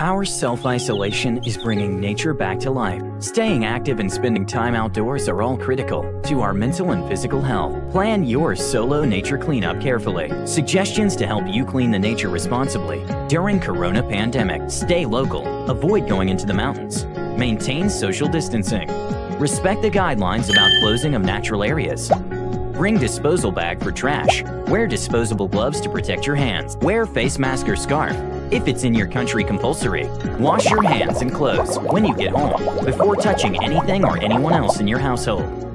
Our self-isolation is bringing nature back to life. Staying active and spending time outdoors are all critical to our mental and physical health. Plan your solo nature cleanup carefully. Suggestions to help you clean the nature responsibly during Corona pandemic. Stay local. Avoid going into the mountains. Maintain social distancing. Respect the guidelines about closing of natural areas. Bring disposal bag for trash. Wear disposable gloves to protect your hands. Wear face mask or scarf. If it's in your country compulsory, wash your hands and clothes when you get home before touching anything or anyone else in your household.